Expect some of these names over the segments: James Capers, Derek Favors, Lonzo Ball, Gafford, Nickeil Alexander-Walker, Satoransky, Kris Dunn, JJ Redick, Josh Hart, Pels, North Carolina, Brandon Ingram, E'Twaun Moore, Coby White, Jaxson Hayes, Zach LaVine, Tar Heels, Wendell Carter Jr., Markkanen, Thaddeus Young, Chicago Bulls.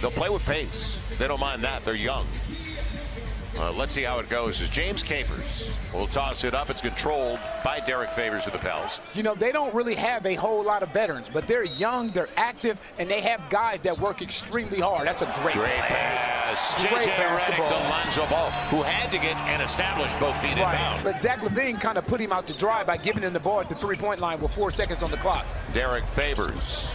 They'll play with pace. They don't mind that. They're young. Let's see how it goes. Is James Capers will toss it up. It's controlled by Derek Favors of the Pels. You know, they don't really have a whole lot of veterans, but they're young, they're active, and they have guys that work extremely hard. That's a great pass. JJ Redick to Lonzo Ball, who had to get and establish both feet inbound. But Zach LaVine kind of put him out to dry by giving him the ball at the three-point line with 4 seconds on the clock. Derek Favors.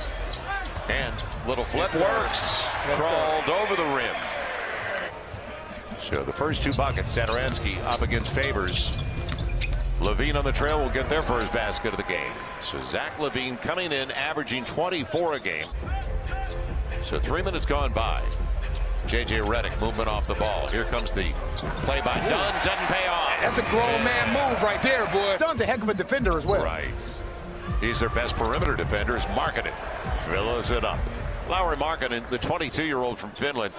And little flip works. Crawled over the rim. So the first two buckets, Satoransky up against Favors. LaVine on the trail will get their first basket of the game. So Zach LaVine coming in, averaging 24 a game. So 3 minutes gone by. JJ Redick, movement off the ball. Here comes the play by Dunn. Doesn't pay off. That's a grown man move right there, boy. Dunn's a heck of a defender as well. Right. He's their best perimeter defender. Markkanen fills it up. Lauri Markkanen, the 22-year-old from Finland.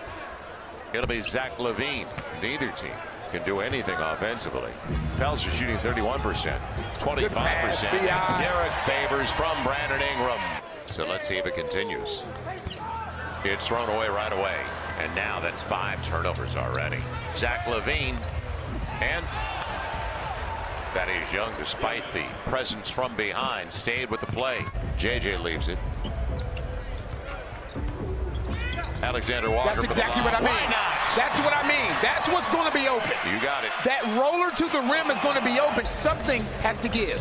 It'll be Zach LaVine. Neither team can do anything offensively. Pels are shooting 31%, 25%. Derek Favors from Brandon Ingram. So let's see if it continues. It's thrown away right away. And now that's 5 turnovers already. Zach LaVine. And Thaddeus Young, despite the presence from behind, stayed with the play. JJ leaves it. Alexander-Walker. That's exactly what I mean. Why not? That's what I mean. That's what's going to be open. You got it. That roller to the rim is going to be open. Something has to give.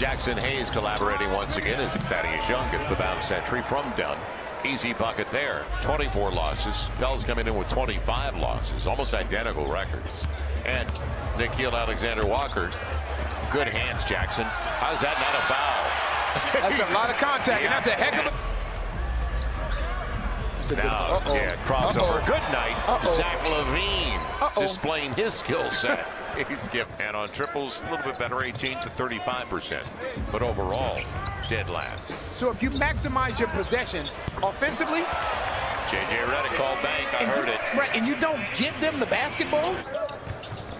Jaxson Hayes collaborating once again as Thaddeus Young gets the bounce entry from Dunn. Easy bucket there. 24 losses. Pels coming in with 25 losses. Almost identical records. And Nickeil Alexander-Walker. Good hands, Jackson. How's that not a foul? That's a lot of contact, and that's a heck of a... Now, crossover. Good night. Zach LaVine displaying his skill set. And on triples, a little bit better, 18 to 35%. But overall, dead last. So if you maximize your possessions offensively, JJ Redick called bank. I heard it. Right, and you don't give them the basketball.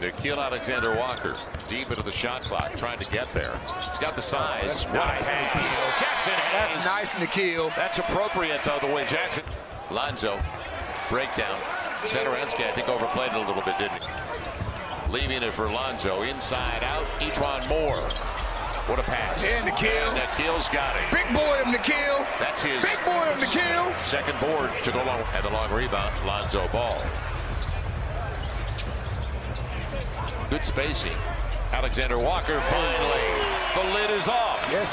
Nickeil Alexander-Walker deep into the shot clock, trying to get there. He's got the size. Nice, Nickeil. Jackson Hayes. That's nice, Nickeil. That's appropriate, though, the way Jackson. Lonzo, breakdown. Satoransky, I think, overplayed it a little bit, didn't he? Leaving it for Lonzo. Inside out, E'Twaun Moore. What a pass. And Nickeil. And Nickeil's got it. Big boy of Nickeil. That's his. Big boy of Nickeil. Second board to go long. And the long rebound, Lonzo Ball. Good spacing. Alexander-Walker finally. The lid is off. Yes,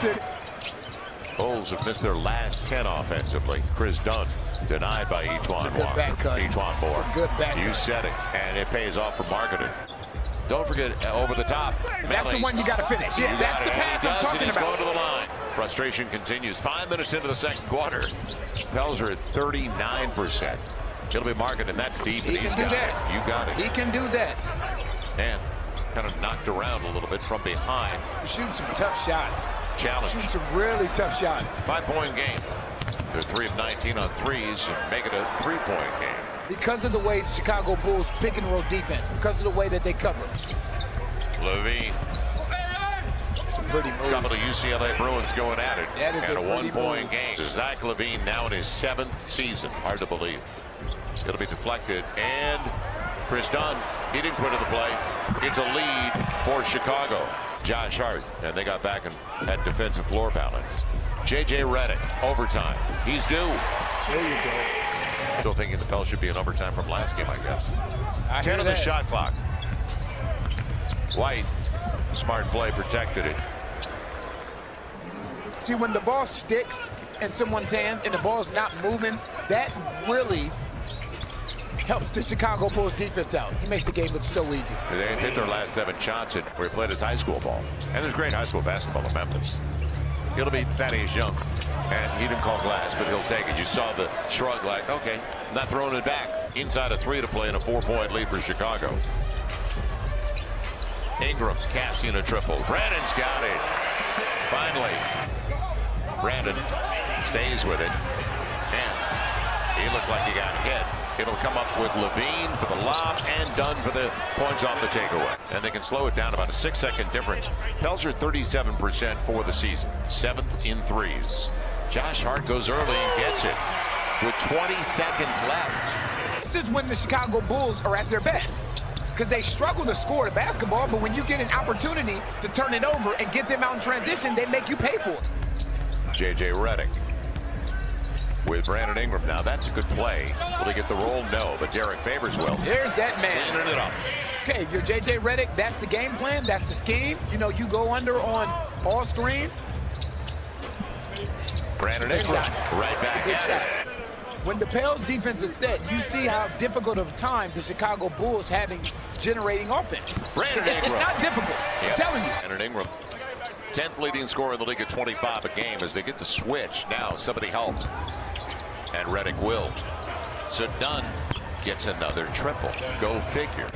Bulls have missed their last 10 offensively. Kris Dunn denied by E'Twaun Moore. E'Twaun Moore. Good back cut. You said it, and it pays off for marketing. Don't forget, over the top. That's the one you got to finish. Yeah, that's the pass I'm talking about. Going to the line. Frustration continues. 5 minutes into the second quarter. Pels are at 39%. It'll be marketing. That's deep, and he's got it. You got it. He can do that. And kind of knocked around a little bit from behind. Shooting some tough shots. Challenge. Shooting some really tough shots. 5-point game. They're 3 of 19 on threes and make it a 3-point game. Because of the way the Chicago Bulls pick and roll defense, because of the way that they cover. LaVine. It's a pretty move. A couple of UCLA Bruins going at it. That is and a 1-point game. Zach LaVine now in his 7th season. Hard to believe. It'll be deflected and. Kris Dunn, he didn't quit on the play. It's a lead for Chicago. Josh Hart, and they got back and had defensive floor balance. JJ Redick, overtime. He's due. There you go. Still thinking the Pels should be in overtime from last game, I guess. 10 on the shot clock. White, smart play, protected it. See, when the ball sticks in someone's hands and the ball's not moving, that really helps the Chicago Bulls defense out. He makes the game look so easy. They hit their last 7 shots at where he played his high school ball. And there's great high school basketball in Memphis. It'll be Thaddeus Young. And he didn't call glass, but he'll take it. You saw the shrug like, okay, not throwing it back. Inside a 3 to play in a 4-point lead for Chicago. Ingram casting a triple. Brandon's got it. Finally, Brandon stays with it. And he looked like he got hit. It'll come up with LaVine for the lob and Dunn for the points off the takeaway. And they can slow it down, about a 6-second difference. Pels are 37% for the season, 7th in threes. Josh Hart goes early and gets it. with 20 seconds left. This is when the Chicago Bulls are at their best, because they struggle to score the basketball, but when you get an opportunity to turn it over and get them out in transition, they make you pay for it. JJ Redick with Brandon Ingram. Now that's a good play. Will he get the roll? No, but Derek Favors will. There's that man. Cleaning it up. Okay, you're JJ Redick. That's the game plan. That's the scheme. You know, you go under on all screens. Brandon Ingram right back at it. When the Pels defense is set, you see how difficult of a time the Chicago Bulls having generating offense. Brandon Ingram. It's not difficult. Yeah. I'm telling you. Brandon Ingram. 10th leading scorer in the league at 25 a game as they get the switch. Now somebody help. And Redick will. So Dunn gets another triple. Go figure.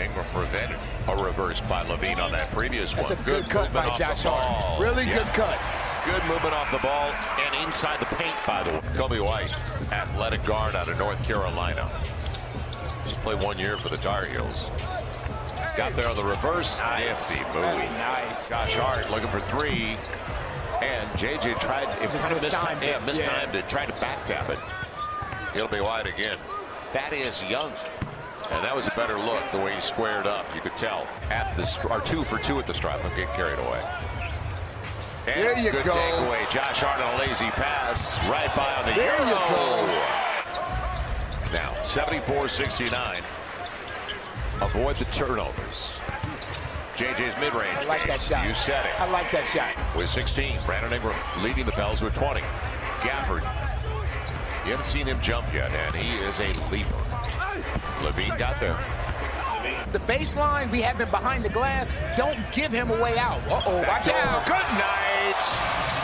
Ingram prevented a reverse by LaVine on that previous one. That's a good cut by Josh Hart. Really good cut. Good movement off the ball and inside the paint, by the way. Coby White, athletic guard out of North Carolina. He's played 1 year for the Tar Heels. Got there on the reverse. Nifty move. Nice. Josh Hart looking for three. And JJ tried to mistimed it, tried to back tap it. He'll be wide again. Thaddeus Young. And that was a better look, the way he squared up. You could tell. At the or 2 for 2 at the stripe. I'm getting carried away. And there you go. Good takeaway. Josh Hart on a lazy pass. Right by on the Euro. You go. Now, 74-69. Avoid the turnovers. JJ's mid-range. I like that shot. You said it. I like that shot. With 16, Brandon Ingram leading the Pels with 20. Gafford. You haven't seen him jump yet, and he is a leaper. LaVine got there. The baseline, we have been behind the glass. Don't give him a way out. Uh-oh, watch out. Good night.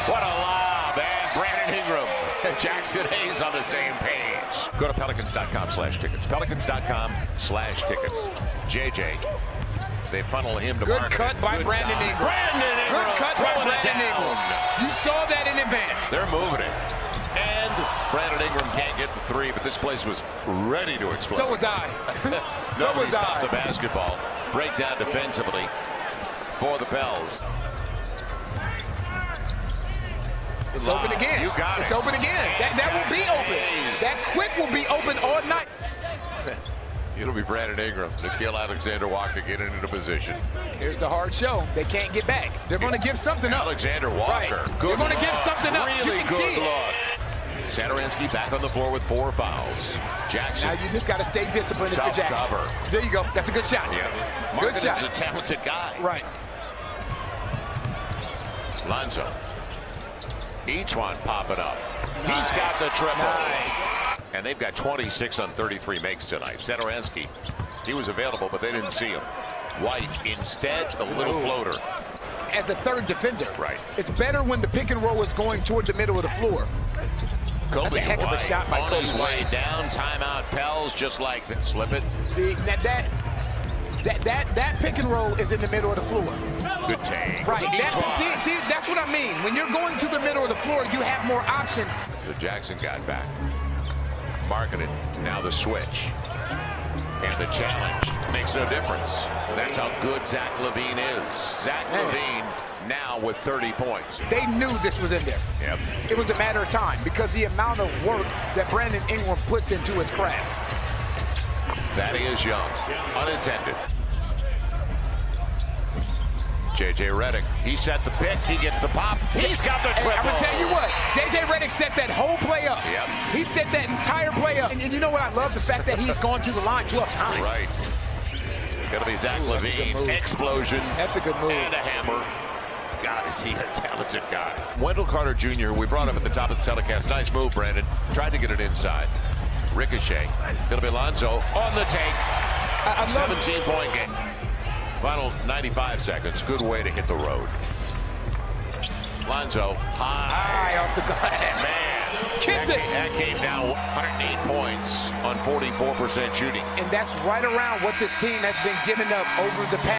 What a lob. And Brandon Ingram and Jaxson Hayes on the same page. Go to pelicans.com/tickets. Pelicans.com/tickets. JJ, they funnel him to Markkanen. Good cut by Brandon Ingram. Brandon Ingram. Good cut by Brandon Ingram. You saw that in advance. They're moving it. And Brandon Ingram can't get the three, but this place was ready to explode. So was I. Nobody stopped the basketball. Breakdown defensively for the Pels. It's open again. You got it. It's open again. That will be open. That quick will be open all night. It'll be Brandon Ingram. Nickeil Alexander-Walker getting into position. Here's the hard show. They can't get back. They're going to give something up. Alexander-Walker. Right. They're going to give something up. Really good look. Satoransky back on the floor with 4 fouls. Jackson. Now you just got to stay disciplined if you're Jackson. Cover. There you go. That's a good shot. Yeah. Good shot. Markkanen's a talented guy. Right. Lonzo. E'Twaun popping up. Nice. He's got the triple. Nice. And they've got 26 on 33 makes tonight. Satoransky, he was available, but they didn't see him. White instead, a little floater. As the third defender. Right. It's better when the pick and roll is going toward the middle of the floor. That's a heck of a shot by Coby White. On his way down, timeout, Pels, just like that. Slip it. See, that pick and roll is in the middle of the floor. Good take. Right. See, that's what I mean. When you're going to the middle of the floor, you have more options. So Jackson got back. Markkanen. Now the switch. And the challenge. Makes no difference. That's how good Zach LaVine is. Zach LaVine now with 30 points. They knew this was in there. Yep. It was a matter of time because the amount of work that Brandon Ingram puts into his craft. Thaddeus Young. Unattended. JJ Redick, he set the pick, he gets the pop, he's got the triple. I'm gonna tell you what, JJ Redick set that whole play up. Yep. He set that entire play up. And you know what I love? The fact that he's gone to the line 12 times. Right. Gonna be Zach LaVine. Explosion. That's a good move. And a hammer. God, is he a talented guy. Wendell Carter Jr., we brought him at the top of the telecast. Nice move, Brandon. Tried to get it inside. Ricochet. It'll be Lonzo on the take. 17-point game. Final 95 seconds. Good way to hit the road. Lonzo high off the glass. Man, kiss it. That came down 108 points on 44% shooting. And that's right around what this team has been giving up over the past.